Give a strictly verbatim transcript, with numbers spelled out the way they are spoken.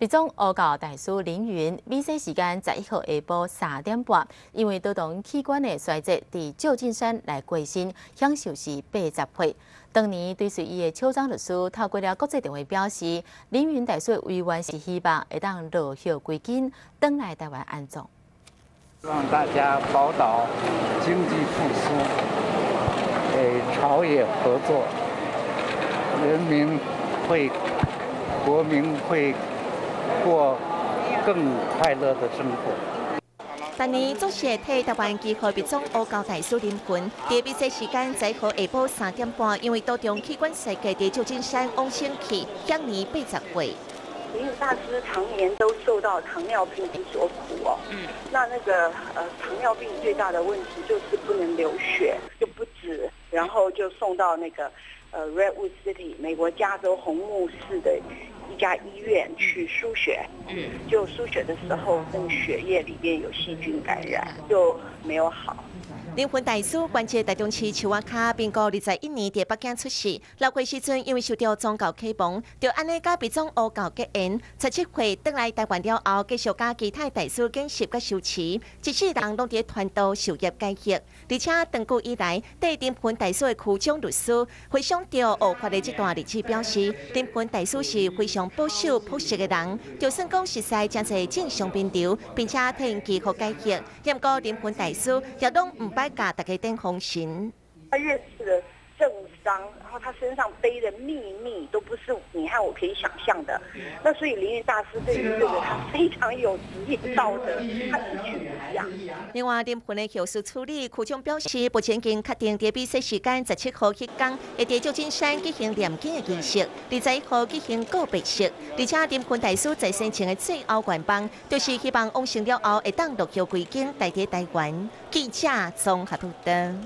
密宗黑教大师凌云，美西时间十一号下晡三点半，因为多重器官的衰竭，伫旧金山来过身，享受是八十岁。当年追随伊的邱章律师透过了国际电话表示，凌云大师的遗愿是希望会当落叶归根，返来台湾安葬。希望大家宝岛经济复苏，诶，朝野合作，人民会，国民会。 过更快乐的生活。今年足协替台湾记号密宗黑教大师临盆，第比赛时间在下晡三点半，因为多重器官衰竭的旧金山往生去，享年八十岁。林云大师常年都受到糖尿病所苦哦。嗯。那那个呃，糖尿病最大的问题就是不能流血，就不止，然后就送到那个呃 Redwood City 美国加州红木市的。 一家医院去输血，嗯，就输血的时候，那个血液里面有细菌感染，就没有好。灵魂大师关节台中市树仔卡，民国二十一年在北京出世。六岁时阵因为受到宗教启蒙，就安尼甲密宗黑教结缘。十七岁倒来台湾了后，继续甲其他大师见习甲修持，一世人拢伫传道授业解惑。而且长久以来，对灵魂大师的苦衷律师回想到学法的这段日子，表示灵魂大师是非常。 保守朴实的人，就算讲实在真侪正常病流，并且替因祈福解决，不过灵魂大师也拢唔摆教大家点风神。他认识了政商，然后他身上背的秘密都不是你和我可以想象的。那所以凌云大师对于这个他非常有职业道德，他一去不讲。另外，灵魂的后事处理，库长表示，目前已经确定在比赛时间十七号迄天，会在旧金山举行念经的仪式，二十一号举行告别式。而且，灵魂大师在生前的最后愿望，就是希望往生了后会当落叶归根，代替台湾。记者综合报道。